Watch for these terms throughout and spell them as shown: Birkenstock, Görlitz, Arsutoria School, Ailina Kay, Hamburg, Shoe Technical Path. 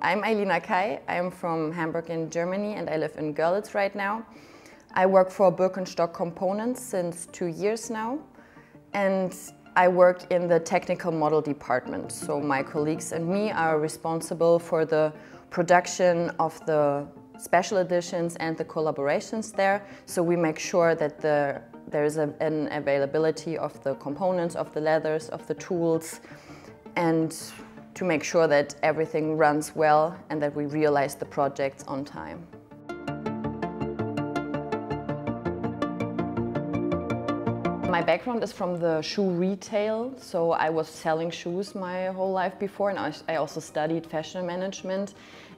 I'm Ailina Kay. I'm from Hamburg in Germany and I live in Görlitz right now. I work for Birkenstock Components since 2 years now, and I work in the technical model department. So my colleagues and me are responsible for the production of the special editions and the collaborations there. So we make sure that there is an availability of the components, of the leathers, of the tools, and to make sure that everything runs well and that we realize the projects on time. My background is from the shoe retail, so I was selling shoes my whole life before, and I also studied fashion management,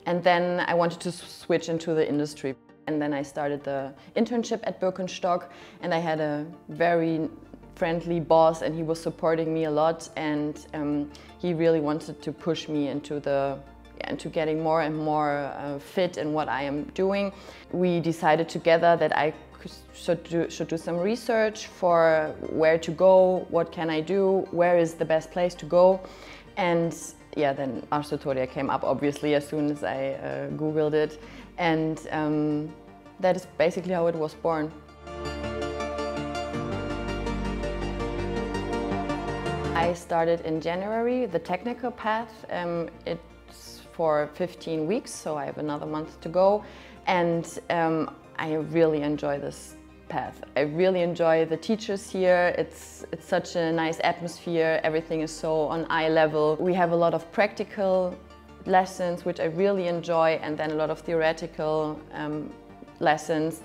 and then I wanted to switch into the industry. And then I started the internship at Birkenstock, and I had a very friendly boss and he was supporting me a lot, and he really wanted to push me into getting more and more fit in what I am doing. We decided together that I should do some research for where to go, what can I do, where is the best place to go, and yeah, then Arsutoria came up obviously as soon as I googled it, and that is basically how it was born. I started in January the technical path. It's for 15 weeks, so I have another month to go, and I really enjoy this path. I really enjoy the teachers here. It's such a nice atmosphere. Everything is so on eye level. We have a lot of practical lessons, which I really enjoy, and then a lot of theoretical lessons.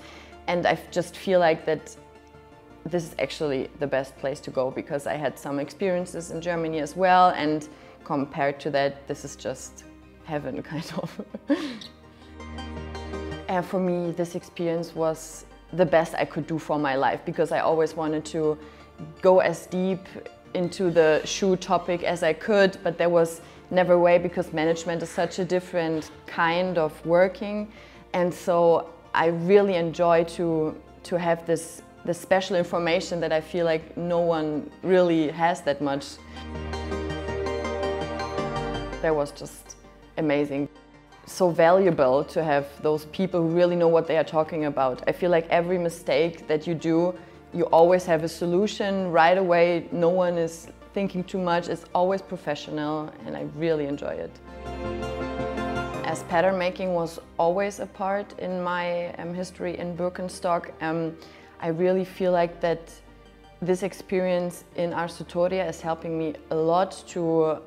And I just feel like that this is actually the best place to go, because I had some experiences in Germany as well, and compared to that, this is just heaven, kind of. And for me, this experience was the best I could do for my life, because I always wanted to go as deep into the shoe topic as I could, but there was never a way, because management is such a different kind of working. And so I really enjoy to have this special information that I feel like no one really has that much. That was just amazing. So valuable to have those people who really know what they are talking about. I feel like every mistake that you do, you always have a solution right away. No one is thinking too much. It's always professional, and I really enjoy it. As pattern making was always a part in my history in Birkenstock, I really feel like that this experience in Arsutoria is helping me a lot to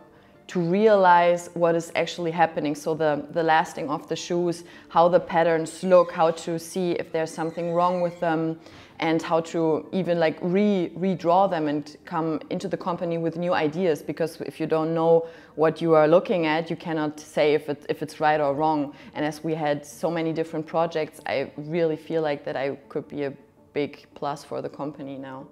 realize what is actually happening. So the lasting of the shoes, how the patterns look, how to see if there's something wrong with them, and how to even like redraw them and come into the company with new ideas. Because if you don't know what you are looking at, you cannot say if it's right or wrong. And as we had so many different projects, I really feel like that I could be a big plus for the company now.